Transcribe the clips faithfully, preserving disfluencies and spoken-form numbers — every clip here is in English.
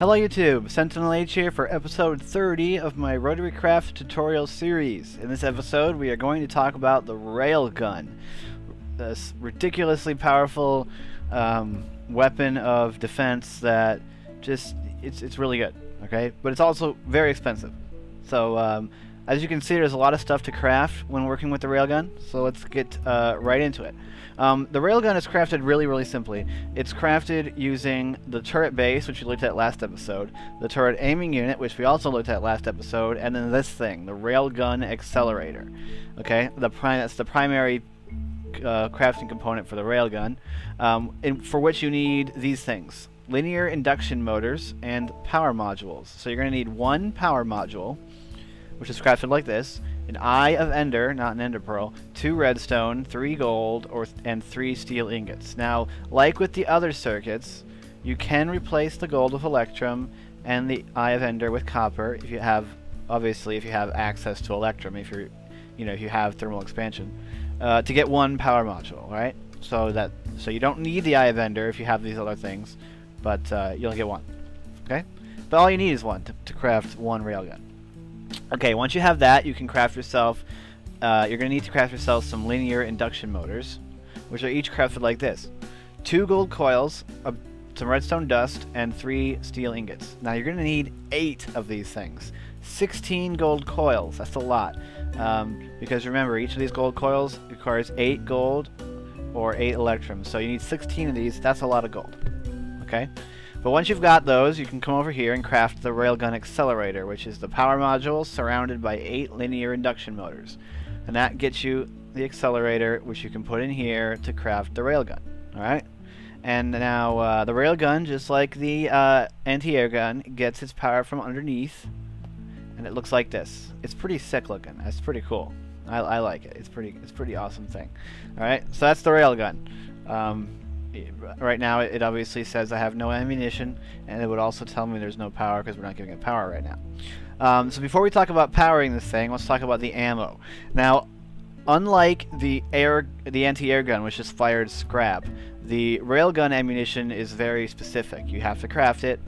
Hello YouTube, Sentinel H here for episode thirty of my RotaryCraft tutorial series. In this episode we are going to talk about the Railgun, this ridiculously powerful um, weapon of defense that just, it's, it's really good, okay? But it's also very expensive. So um, as you can see, there's a lot of stuff to craft when working with the Railgun, so let's get uh, right into it. Um, the Railgun is crafted really, really simply. It's crafted using the turret base, which we looked at last episode, the turret aiming unit, which we also looked at last episode, and then this thing, the Railgun accelerator. Okay, the prime, that's the primary uh, crafting component for the Railgun, um, and for which you need these things. Linear induction motors and power modules. So you're going to need one power module, which is crafted like this: an Eye of Ender, not an Ender Pearl, two redstone, three gold, or th and three steel ingots. Now, like with the other circuits, you can replace the gold with electrum and the Eye of Ender with copper if you have, obviously, if you have access to electrum, if you're, you know, if you have thermal expansion, uh, to get one power module, right? So that, so you don't need the Eye of Ender if you have these other things, but uh, you'll get one, okay? But all you need is one to, to craft one railgun. Okay, once you have that, you can craft yourself, uh, you're going to need to craft yourself some linear induction motors, which are each crafted like this: two gold coils, a, some redstone dust, and three steel ingots. Now you're going to need eight of these things. sixteen gold coils, that's a lot, um, because remember, each of these gold coils requires eight gold or eight electrum, so you need sixteen of these. That's a lot of gold, okay? But once you've got those, you can come over here and craft the Railgun Accelerator, which is the power module surrounded by eight linear induction motors. And that gets you the accelerator, which you can put in here to craft the Railgun, alright? And now uh, the Railgun, just like the uh, anti-air gun, gets its power from underneath, and it looks like this. It's pretty sick looking. That's pretty cool. I, I like it. It's pretty, it's pretty awesome thing. Alright, so that's the Railgun. Um, Right now, it obviously says I have no ammunition, and it would also tell me there's no power because we're not giving it power right now. Um, so before we talk about powering this thing, let's talk about the ammo. Now, unlike the air, the anti-air gun, which just fired scrap, the railgun ammunition is very specific. You have to craft it,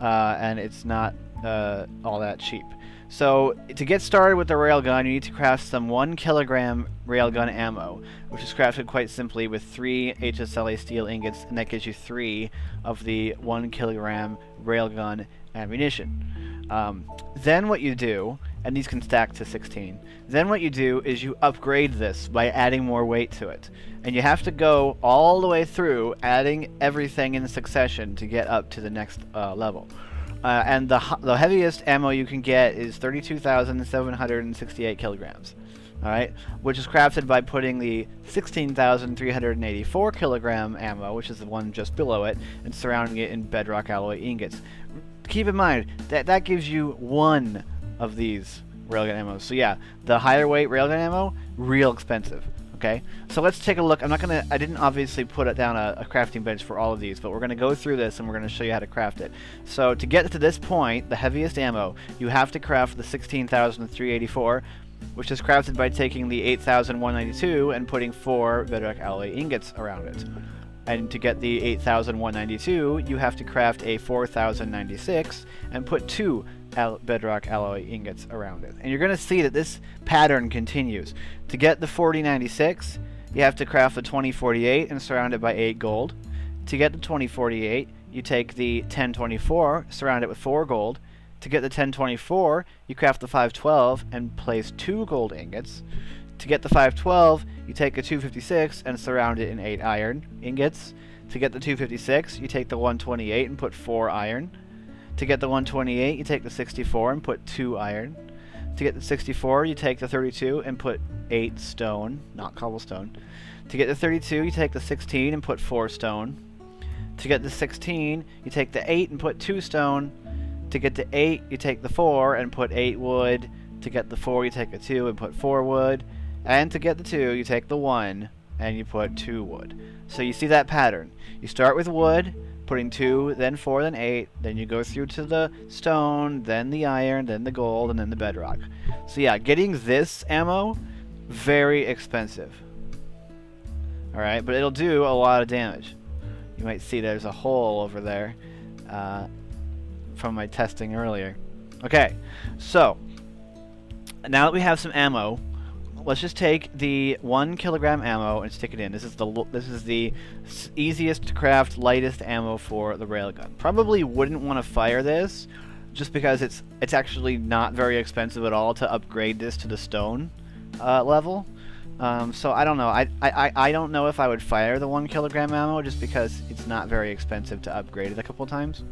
uh, and it's not uh, all that cheap. So to get started with the railgun, you need to craft some one kilogram railgun ammo, which is crafted quite simply with three H S L A steel ingots, and that gives you three of the one kilogram railgun ammunition. Um, then what you do, and these can stack to sixteen, then what you do is you upgrade this by adding more weight to it. And you have to go all the way through adding everything in succession to get up to the next uh, level. Uh, and the, the heaviest ammo you can get is thirty-two thousand seven hundred sixty-eight kilograms, all right, which is crafted by putting the sixteen thousand three hundred eighty-four kilogram ammo, which is the one just below it, and surrounding it in bedrock alloy ingots. Keep in mind that that gives you one of these railgun ammo. So yeah, the higher weight railgun ammo, real expensive. Okay, so let's take a look. I'm not gonna, I didn't obviously put it down a, a crafting bench for all of these, but we're gonna go through this and we're gonna show you how to craft it. So to get to this point, the heaviest ammo, you have to craft the sixteen thousand three hundred eighty-four, which is crafted by taking the eight thousand one hundred ninety-two and putting four bedrock alloy ingots around it. And to get the eight thousand one hundred ninety-two, you have to craft a four thousand ninety-six and put two al bedrock alloy ingots around it. And you're going to see that this pattern continues. To get the forty ninety-six, you have to craft the twenty forty-eight and surround it by eight gold. To get the twenty forty-eight, you take the ten twenty-four, surround it with four gold. To get the ten twenty-four, you craft the five twelve and place two gold ingots. To get the five twelve, you take a two fifty-six and surround it in eight iron ingots. To get the two fifty-six, you take the one twenty-eight and put four iron. To get the one twenty-eight, you take the sixty-four and put two iron. To get the sixty-four, you take the thirty-two and put eight stone, not cobblestone. To get the thirty-two, you take the sixteen and put four stone. To get the sixteen, you take the eight and put two stone. To get the eight, you take the four and put eight wood. To get the four, you take the two and put four wood. And to get the two, you take the one and you put two wood. So you see that pattern. You start with wood, putting two, then four, then eight, then you go through to the stone, then the iron, then the gold, and then the bedrock. So yeah, getting this ammo, very expensive. Alright, but it'll do a lot of damage. You might see there's a hole over there uh, from my testing earlier. Okay, so now that we have some ammo, let's just take the one kilogram ammo and stick it in. This is the this is the easiest to craft, lightest ammo for the railgun. Probably wouldn't want to fire this, just because it's it's actually not very expensive at all to upgrade this to the stone uh, level. Um, so I don't know. I I I don't know if I would fire the one kilogram ammo just because it's not very expensive to upgrade it a couple times.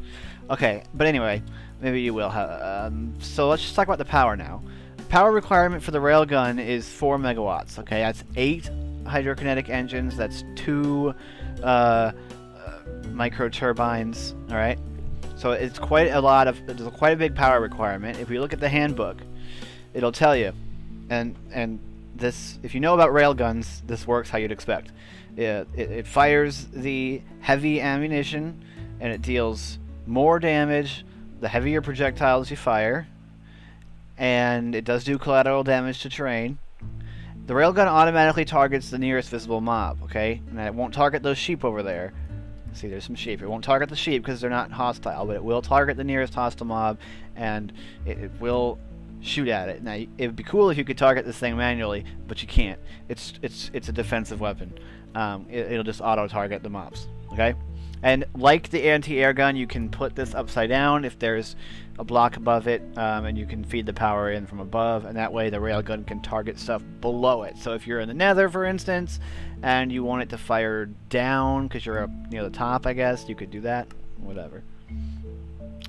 Okay, but anyway, maybe you will. Um, so let's just talk about the power now. Power requirement for the railgun is four megawatts. Okay, that's eight hydrokinetic engines. That's two uh, uh, micro turbines. All right, so it's quite a lot of. There's quite a big power requirement. If you look at the handbook, it'll tell you, and and this. If you know about railguns, this works how you'd expect. It, it it fires the heavy ammunition, and it deals more damage the heavier projectiles you fire. And it does do collateral damage to terrain. The railgun automatically targets the nearest visible mob, okay? And it won't target those sheep over there. See, there's some sheep. It won't target the sheep because they're not hostile, but it will target the nearest hostile mob, and it, it will shoot at it. Now, it would be cool if you could target this thing manually, but you can't. It's it's it's a defensive weapon. Um, it, it'll just auto-target the mobs, okay? And like the anti-air gun, you can put this upside down if there's a block above it, um, and you can feed the power in from above, and that way the railgun can target stuff below it. So if you're in the nether, for instance, and you want it to fire down because you're up near the top, I guess, you could do that, whatever.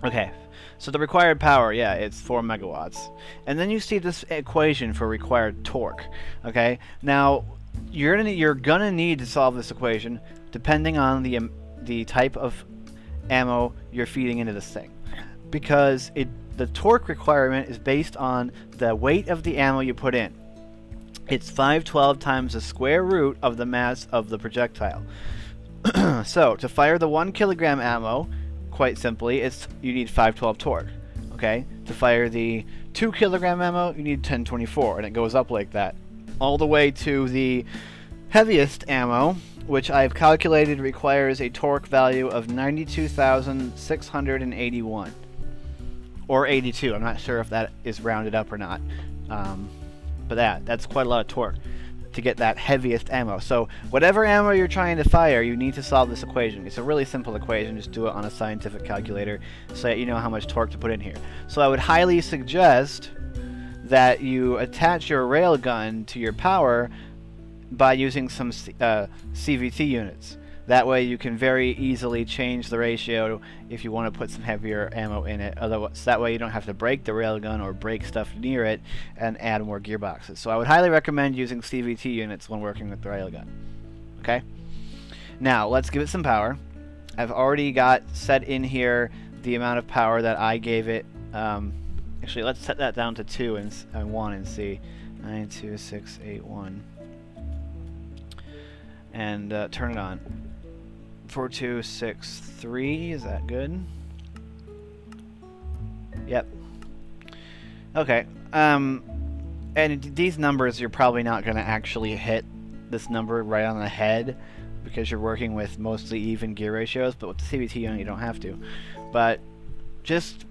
Okay, so the required power, yeah, it's four megawatts. And then you see this equation for required torque, okay? Now, you're gonna, you're gonna need to solve this equation depending on the... Um, the type of ammo you're feeding into this thing, because it the torque requirement is based on the weight of the ammo you put in. It's five twelve times the square root of the mass of the projectile. So to fire the one kilogram ammo, quite simply, it's you need five twelve torque. Okay, to fire the two kilogram ammo you need ten twenty-four, and it goes up like that all the way to the heaviest ammo, which I've calculated requires a torque value of ninety-two thousand six hundred eighty-one. Or eighty-two, I'm not sure if that is rounded up or not. Um, but that, that's quite a lot of torque to get that heaviest ammo. So whatever ammo you're trying to fire, you need to solve this equation. It's a really simple equation, just do it on a scientific calculator so that you know how much torque to put in here. So I would highly suggest that you attach your railgun to your power by using some uh, C V T units. That way you can very easily change the ratio if you want to put some heavier ammo in it. Otherwise, that way you don't have to break the railgun or break stuff near it and add more gearboxes. So I would highly recommend using C V T units when working with the railgun. Okay? Now, let's give it some power. I've already got set in here the amount of power that I gave it. Um, actually, let's set that down to two and, and one and see. Nine, two, six, eight, one. And uh, turn it on. four two six three, is that good? Yep. Okay. Um, and these numbers you're probably not going to actually hit this number right on the head because you're working with mostly even gear ratios, but with the C V T unit you don't have to. But just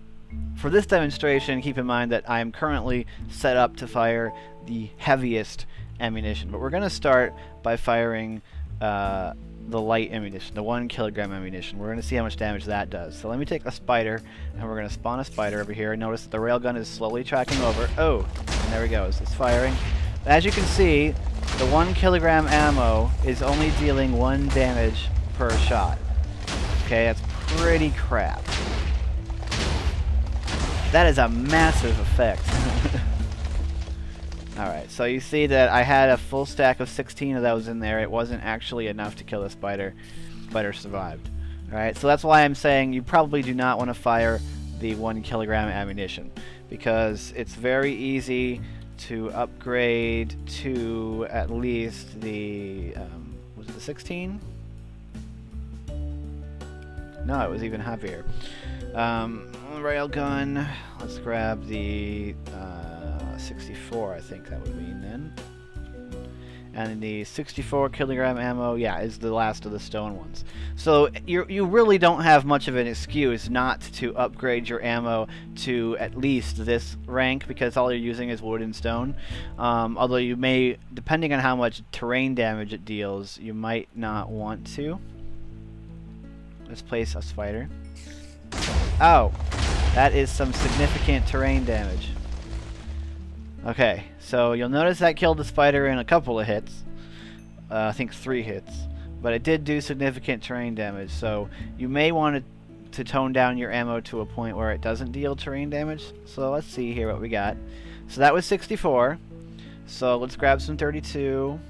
for this demonstration, keep in mind that I am currently set up to fire the heaviest ammunition, but we're going to start by firing uh, the light ammunition, the one kilogram ammunition. We're going to see how much damage that does. So let me take a spider, and we're going to spawn a spider over here. Notice that the railgun is slowly tracking over. Oh, and there he goes. It's firing. As you can see, the one kilogram ammo is only dealing one damage per shot. Okay, that's pretty crap. That is a massive effect. Alright, so you see that I had a full stack of sixteen of those in there. It wasn't actually enough to kill the spider. The spider survived. Alright, so that's why I'm saying you probably do not want to fire the one kilogram ammunition, because it's very easy to upgrade to at least the, um, was it the sixteen? No, it was even heavier. Um, railgun, let's grab the, uh, sixty-four, I think that would mean then. and the sixty-four kilogram ammo, yeah, is the last of the stone ones. So you you really don't have much of an excuse not to upgrade your ammo to at least this rank, because all you're using is wood and stone. Um, although you may, depending on how much terrain damage it deals, you might not want to. Let's place a spider. Oh, that is some significant terrain damage. Okay, so you'll notice that killed the spider in a couple of hits. Uh, I think three hits. But it did do significant terrain damage, so you may want to tone down your ammo to a point where it doesn't deal terrain damage. So let's see here what we got. So that was sixty-four. So let's grab some thirty-two.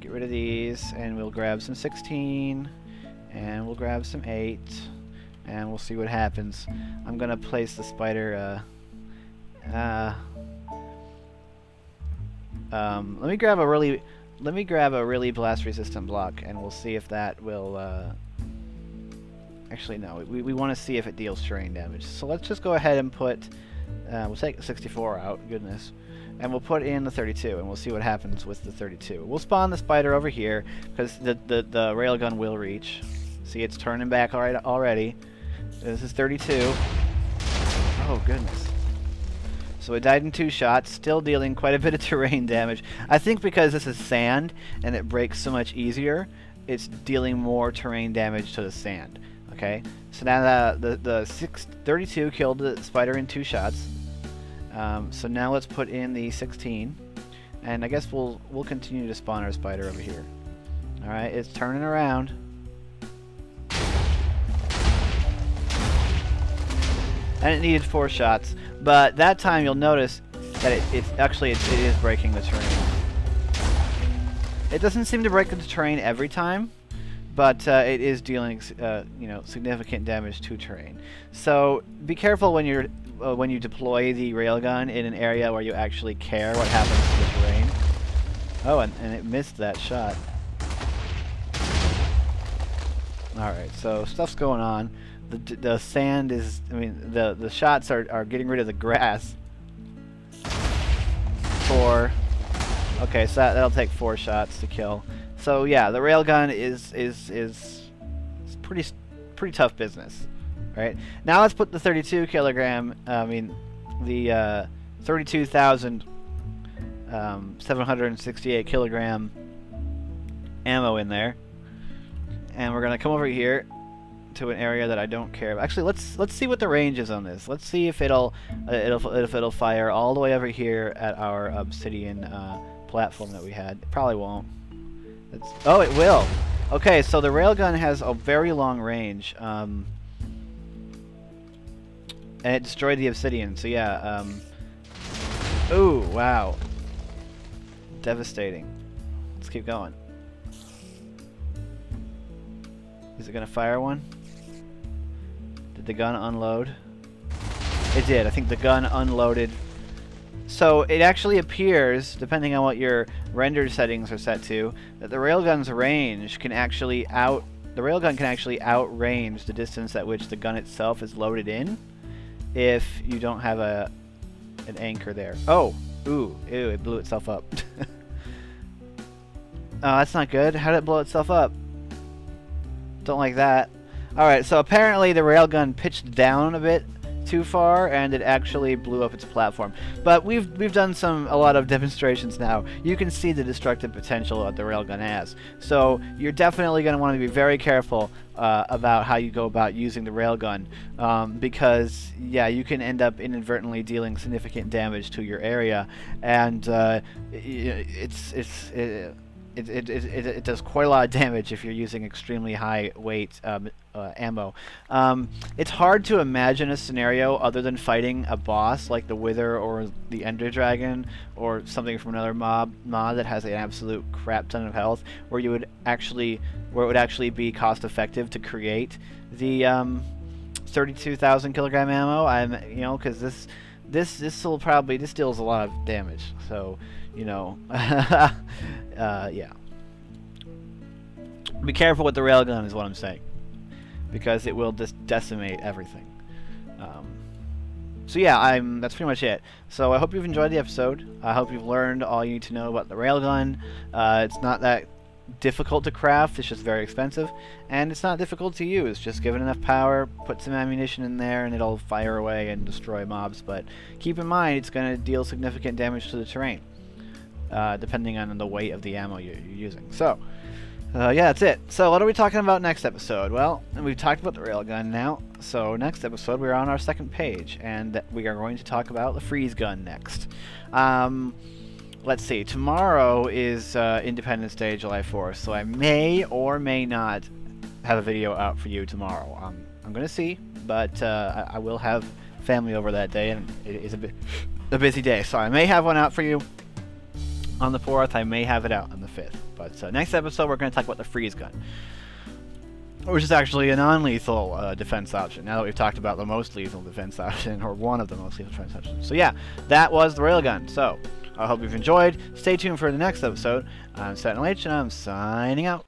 Get rid of these, and we'll grab some sixteen. And we'll grab some eight. And we'll see what happens. I'm going to place the spider... Uh... uh Um, let me grab a really, let me grab a really blast-resistant block, and we'll see if that will. Uh, actually, no. We we want to see if it deals terrain damage. So let's just go ahead and put. Uh, we'll take sixty-four out. Goodness, and we'll put in the thirty-two, and we'll see what happens with the thirty-two. We'll spawn the spider over here because the the the railgun will reach. See, it's turning back alright already. This is thirty-two. Oh goodness. So it died in two shots, still dealing quite a bit of terrain damage. I think because this is sand and it breaks so much easier, it's dealing more terrain damage to the sand. Okay, so now the, the, the six thirty-two killed the spider in two shots. Um, so now let's put in the sixteen. And I guess we'll, we'll continue to spawn our spider over here. Alright, it's turning around. And it needed four shots, but that time you'll notice that it, it's actually it, it is breaking the terrain. It doesn't seem to break the terrain every time, but uh, it is dealing uh, you know, significant damage to terrain. So be careful when you're uh, when you deploy the railgun in an area where you actually care what happens to the terrain. Oh, and, and it missed that shot. All right, so stuff's going on. The, the sand is, I mean, the, the shots are, are getting rid of the grass. Four. Okay, so that, that'll take four shots to kill. So yeah, the railgun is, is, is, is pretty, pretty tough business. Right? Now let's put the thirty-two kilogram, I mean, the uh, thirty-two thousand seven hundred sixty-eight kilogram ammo in there. And we're going to come over here to an area that I don't care about. Actually, let's let's see what the range is on this. Let's see if it'll uh, it'll if it'll fire all the way over here at our obsidian uh, platform that we had. It probably won't. It's, oh, it will. Okay, so the railgun has a very long range, um, and it destroyed the obsidian. So yeah. Um, ooh, wow. Devastating. Let's keep going. Is it gonna fire one? Did the gun unload? It did. I think the gun unloaded. So it actually appears, depending on what your render settings are set to, that the railgun's range can actually out the railgun can actually outrange the distance at which the gun itself is loaded in, if you don't have a an anchor there. Oh, ooh, ew! It blew itself up. Oh, that's not good. How did it blow itself up? Don't like that. Alright, so apparently the railgun pitched down a bit too far and it actually blew up its platform. But we've we've done some a lot of demonstrations now. You can see the destructive potential that the railgun has. So you're definitely going to want to be very careful uh, about how you go about using the railgun, um, because yeah, you can end up inadvertently dealing significant damage to your area, and uh, it's it's. It, It, it, it, it does quite a lot of damage if you're using extremely high weight um, uh, ammo. Um, it's hard to imagine a scenario other than fighting a boss like the Wither or the Ender Dragon or something from another mob mod that has an absolute crap ton of health, where you would actually where it would actually be cost effective to create the um, thirty-two thousand kilogram ammo. I'm you know because this this this will probably this deals a lot of damage. So you know. Uh, yeah. Be careful with the railgun is what I'm saying, because it will just decimate everything. Um, So yeah, I'm. That's pretty much it. So I hope you've enjoyed the episode. I hope you've learned all you need to know about the railgun. Uh, it's not that difficult to craft, it's just very expensive, and it's not difficult to use. Just give it enough power, put some ammunition in there, and it'll fire away and destroy mobs. But keep in mind, it's going to deal significant damage to the terrain, uh, depending on the weight of the ammo you're using. So uh, yeah, that's it. So what are we talking about next episode? Well, we've talked about the railgun now, so next episode we're on our second page, and we are going to talk about the freeze gun next. Um... Let's see, tomorrow is uh, Independence Day, July fourth, so I may or may not have a video out for you tomorrow. Um, I'm going to see, but uh, I, I will have family over that day, and it is a, bu a busy day, so I may have one out for you on the fourth, I may have it out on the fifth. But uh, next episode, we're going to talk about the freeze gun, which is actually a non-lethal uh, defense option, now that we've talked about the most lethal defense option, or one of the most lethal defense options. So yeah, that was the railgun, so I hope you've enjoyed. Stay tuned for the next episode. I'm Sentinel H, and I'm signing out.